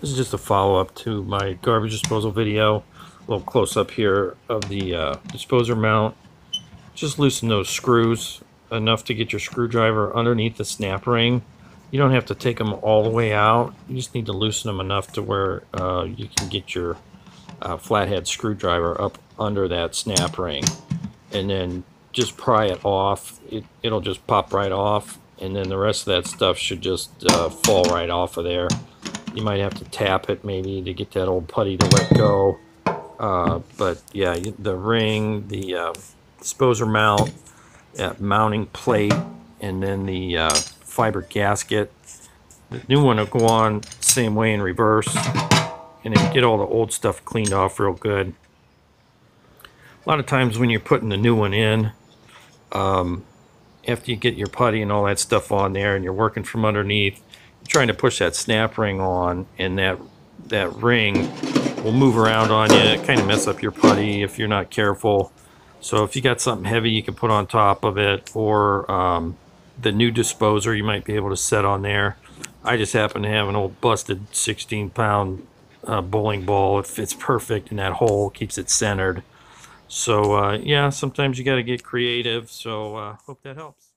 This is just a follow-up to my garbage disposal video. A little close-up here of the disposer mount. Just loosen those screws enough to get your screwdriver underneath the snap ring. You don't have to take them all the way out. You just need to loosen them enough to where you can get your flathead screwdriver up under that snap ring. And then just pry it off. It'll just pop right off. And then the rest of that stuff should just fall right off of there. You might have to tap it maybe to get that old putty to let go. But yeah, the ring, the disposer mount, that mounting plate, and then the fiber gasket. The new one will go on same way in reverse. And then get all the old stuff cleaned off real good. A lot of times when you're putting the new one in, after you get your putty and all that stuff on there and you're working from underneath, trying to push that snap ring on, and that ring will move around on you. It kind of mess up your putty if you're not careful. So if you got something heavy you can put on top of it, or the new disposer you might be able to set on there. I just happen to have an old busted 16-pound bowling ball. It fits perfect in that hole, keeps it centered. So yeah, sometimes you got to get creative. So hope that helps.